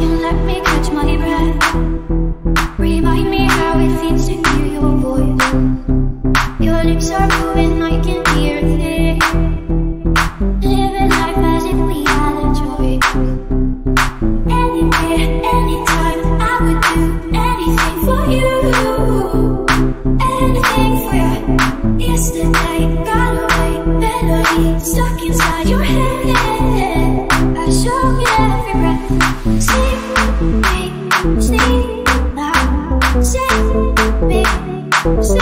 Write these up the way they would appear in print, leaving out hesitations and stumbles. you let me catch my breath. Remind me how it feels to hear your voice. Your lips are moving, I can hear it. Living life as if we had a choice. Any day, any time, I would do anything for you. Anything for you. Yesterday got away, melody stuck inside your head. I show you every breath. See now, save me, see.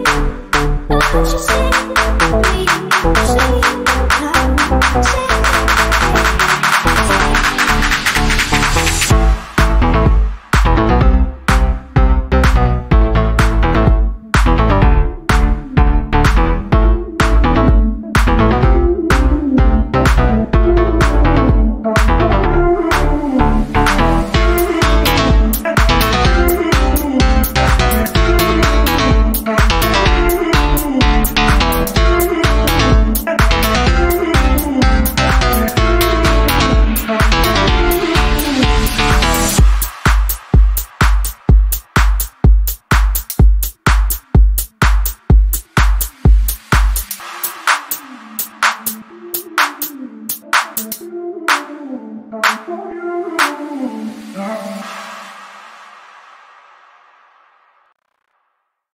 Say, oh, just say, please, say.